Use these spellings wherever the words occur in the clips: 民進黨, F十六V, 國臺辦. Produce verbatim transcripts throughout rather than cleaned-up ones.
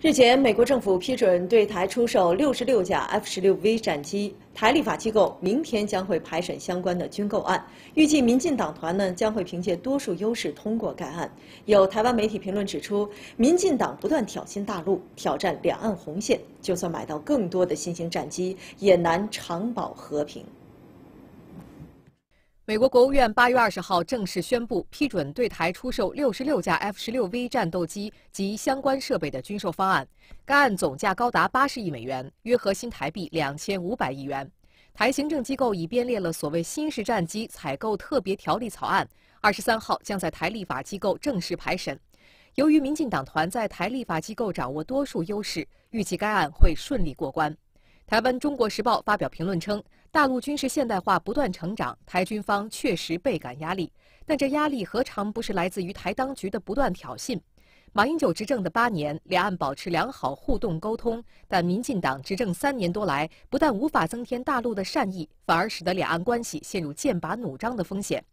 日前，美国政府批准对台出售六十六架 F十六 V 战机，台立法机构明天将会排审相关的军购案，预计民进党团呢将会凭借多数优势通过该案。有台湾媒体评论指出，民进党不断挑衅大陆，挑战两岸红线，就算买到更多的新型战机，也难长保和平。 美国国务院八月二十号正式宣布批准对台出售六十六架 F十六 V 战斗机及相关设备的军售方案，该案总价高达八十亿美元，约合新台币两千五百亿元。台行政机构已编列了所谓新式战机采购特别条例草案，二十三号将在台立法机构正式排审。由于民进党团在台立法机构掌握多数优势，预计该案会顺利过关。 台湾《中国时报》发表评论称，大陆军事现代化不断成长，台军方确实倍感压力，但这压力何尝不是来自于台当局的不断挑衅？马英九执政的八年，两岸保持良好互动沟通，但民进党执政三年多来，不但无法增添大陆的善意，反而使得两岸关系陷入剑拔弩张的风险。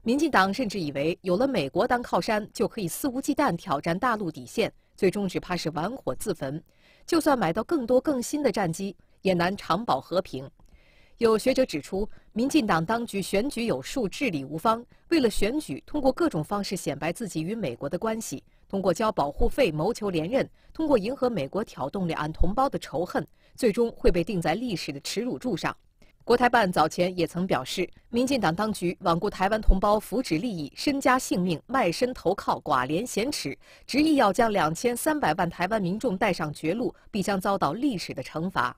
民进党甚至以为有了美国当靠山，就可以肆无忌惮挑战大陆底线，最终只怕是玩火自焚。就算买到更多更新的战机， 也难长保和平。有学者指出，民进党当局选举有术，治理无方。为了选举，通过各种方式显摆自己与美国的关系，通过交保护费谋求连任，通过迎合美国挑动两岸同胞的仇恨，最终会被钉在历史的耻辱柱上。国台办早前也曾表示，民进党当局罔顾台湾同胞福祉利益，身家性命卖身投靠寡廉鲜耻，执意要将两千三百万台湾民众带上绝路，必将遭到历史的惩罚。